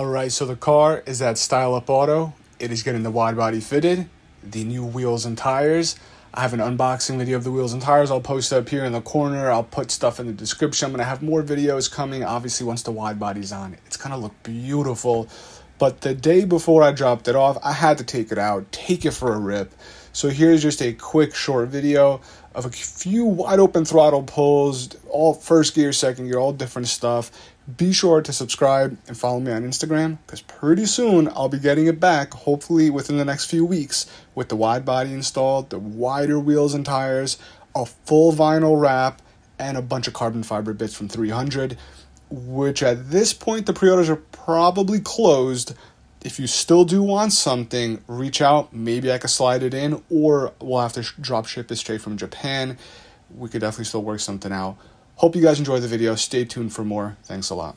Alright, so the car is at Style Up Auto. It is getting the wide body fitted, the new wheels and tires. I have an unboxing video of the wheels and tires. I'll post it up here in the corner. I'll put stuff in the description. I'm going to have more videos coming, obviously, once the wide body's on. It's going to look beautiful. But the day before I dropped it off, I had to take it out, take it for a rip. So here's just a quick short video of a few wide open throttle pulls, all first gear, second gear, all different stuff. Be sure to subscribe and follow me on Instagram because pretty soon I'll be getting it back, hopefully within the next few weeks, with the wide body installed, the wider wheels and tires, a full vinyl wrap, and a bunch of carbon fiber bits from 300, which at this point the pre-orders are probably closed. If you still do want something, reach out. Maybe I could slide it in, or we'll have to drop ship it straight from Japan. We could definitely still work something out. Hope you guys enjoyed the video. Stay tuned for more. Thanks a lot.